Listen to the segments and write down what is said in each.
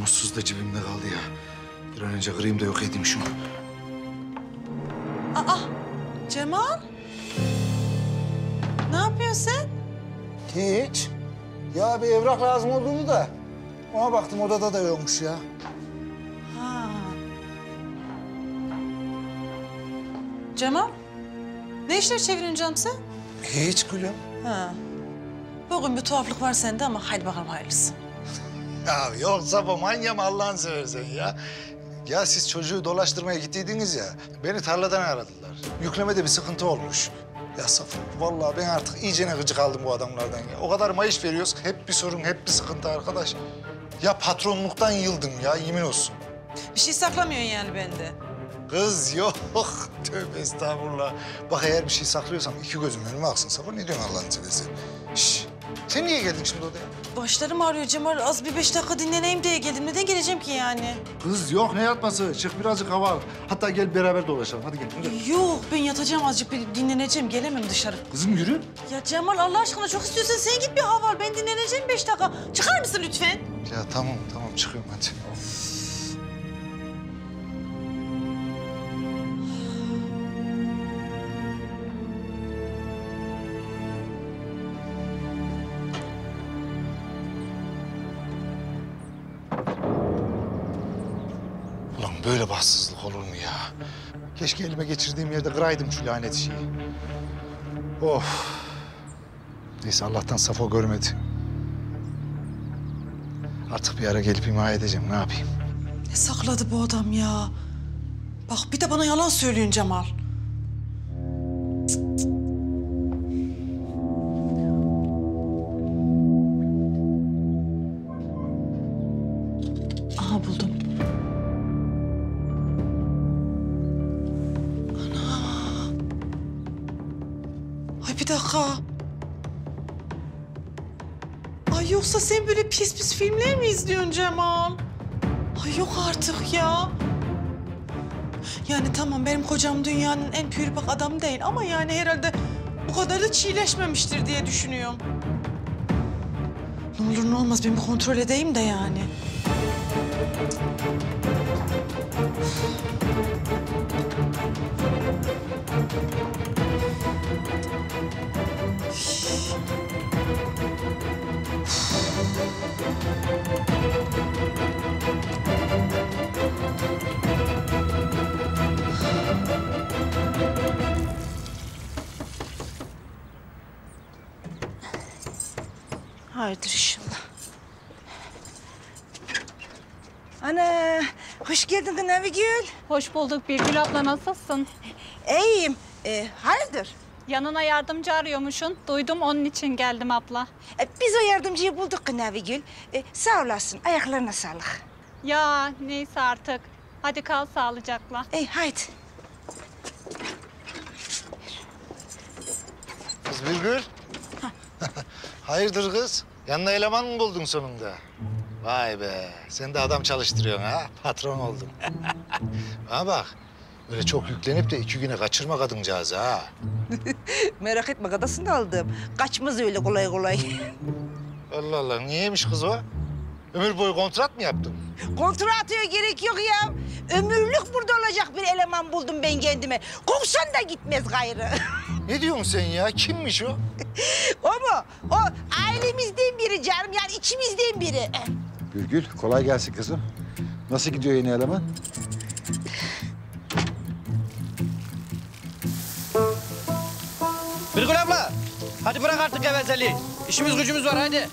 namussuz da cebimde kaldı ya. Bir an önce kırayım da yok edeyim şunu. Aa, Cemal. Ne yapıyorsun sen? Hiç. Ya bir evrak lazım olduğunu da ona baktım, odada da yokmuş ya. Ha. Cemal, ne işler çevirineceğim sen? Hiç gülüm. Ha. Bugün bir tuhaflık var sende ama hadi bakalım hayırlısı. Ya yok Safa, manya mı Allah'ını seversen ya? Ya siz çocuğu dolaştırmaya gittiydiniz ya, beni tarladan aradılar. Yüklemede bir sıkıntı olmuş. Ya Safa, vallahi ben artık iyicene gıcık aldım bu adamlardan ya. O kadar maaş veriyoruz, hep bir sorun, hep bir sıkıntı arkadaş. Ya patronluktan yıldım ya, yemin olsun. Bir şey saklamıyorsun yani bende. Kız yok, tövbe estağfurullah. Bak eğer bir şey saklıyorsam iki gözüm önüme aksın Safa, ne diyorsun Allah'ını seversen? Şişt. Sen niye geldin şimdi odaya? Başlarım ağrıyor Cemal. Az bir 5 dakika dinleneyim diye geldim. Neden geleceğim ki yani? Kız yok, ne yatması? Çık birazcık hava al. Hatta gel beraber dolaşalım. Hadi gel. Yok, ben yatacağım azıcık, bir dinleneceğim. Gelemem dışarı. Kızım yürü. Ya Cemal Allah aşkına çok istiyorsan sen git bir hava al. Ben dinleneceğim 5 dakika. Çıkar mısın lütfen? Ya tamam, tamam. Çıkıyorum hadi. Böyle bahtsızlık olur mu ya? Keşke elime geçirdiğim yerde kıraydım şu lanet şeyi. Of! Neyse Allah'tan Safo görmedi. Artık bir ara gelip imha edeceğim, ne yapayım? Ne sakladı bu adam ya? Bak bir de bana yalan söylüyorsun Cemal. Aha buldum. Bir dakika. Ay yoksa sen böyle pis pis filmler mi izliyorsun Cemal? Ay yok artık ya. Yani tamam benim kocam dünyanın en pürüpak adamı değil ama yani herhalde bu kadar da çiğleşmemiştir diye düşünüyorum. Ne olur ne olmaz ben bir kontrol edeyim de yani. Hayırdır inşallah. Ana, hoş geldin Gül. Hoş bulduk Birgül abla, nasılsın? İyiyim. Hayırdır? Yanına yardımcı arıyormuşsun. Duydum, onun için geldim abla. Biz o yardımcıyı bulduk Gül. Sağ olasın, ayaklarına sağlık. Ya neyse artık. Hadi kal sağlıcakla. Haydi. Kız Birgül. Hayırdır kız? Yanına eleman mı buldun sonunda? Vay be, sen de adam çalıştırıyorsun ha? Patron oldun. Bana bak, böyle çok yüklenip de 2 güne kaçırma kadıncağızı ha. Merak etme, kadasını aldım. Kaçmaz öyle kolay kolay. Allah Allah, niyeymiş kız o? Ömür boyu kontrat mı yaptın? Kontrata gerek yok ya. Ömürlük burada olacak bir eleman buldum ben kendime. Kovsan da gitmez gayrı. Ne diyorsun sen ya? Kimmiş o? O mu? O ailemizden biri canım, yani içimizden biri. Birgül, kolay gelsin kızım. Nasıl gidiyor yeni eleman? Birgül abla, hadi bırak artık gevezeliği. İşimiz gücümüz var, hadi.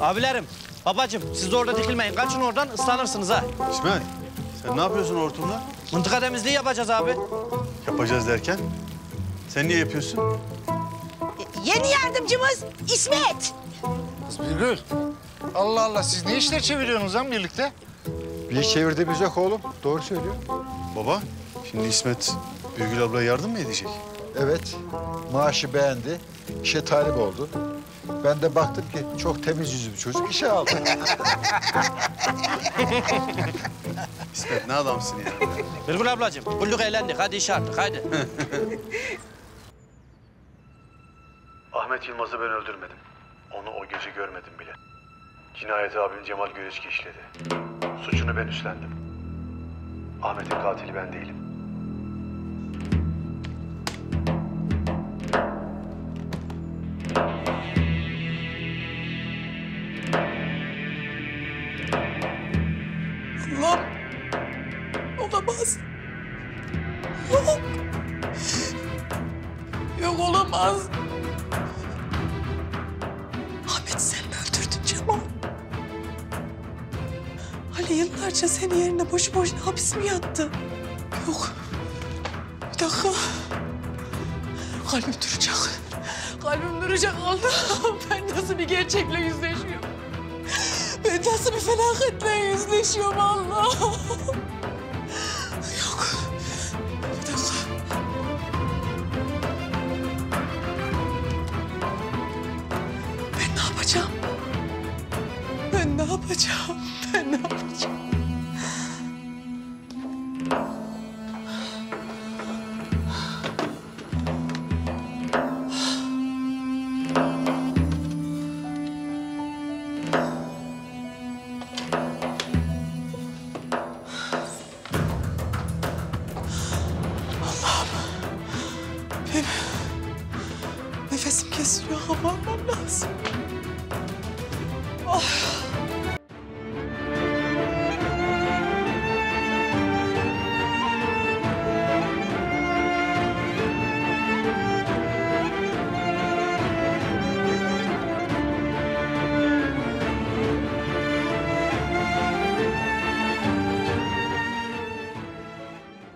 Abilerim, babacığım siz de orada dikilmeyin. Kaçın oradan, ıslanırsınız ha. İsmet, sen ne yapıyorsun hortumla? Mıntıka temizliği yapacağız abi. Yapacağız derken? Sen niye yapıyorsun? Yeni yardımcımız İsmet. Kız Birgül, Allah Allah siz ne işler çeviriyorsunuz lan birlikte? Bir iş çevirdiğimiz yok oğlum, doğru söylüyor. Baba, şimdi İsmet Birgül ablaya yardım mı edecek? Evet, maaşı beğendi, işe talip oldu. Ben de baktım ki çok temiz yüzlü bir çocuk, işe aldı. İsmet ne adamsın ya. Birgül ablacığım, bulduk eğlendik, hadi iş artık, hadi. Ahmet Yılmaz'ı ben öldürmedim. Onu o gece görmedim bile. Cinayeti abim Cemal Gürseki işledi. Suçunu ben üstlendim. Ahmet'in katili ben değilim. Allah'ım! Olamaz! Yok! Yok, olamaz! Ahmet, sen mi öldürdün Cemal? Ali yıllarca senin yerine boşu boşuna hapis mi yattı? Yok! Bir dakika! Kalbim duracak! Kalbim duracak Allah'ım! Ben nasıl bir gerçekle yüzleşiyorum? Ben nasıl bir felaketle yüzleşiyorum Allah'ım? Yok. Bir dakika. Ben ne yapacağım? Ben ne yapacağım? Ben ne yapacağım? Nefesim kesiliyor, hava almam lazım. Ah!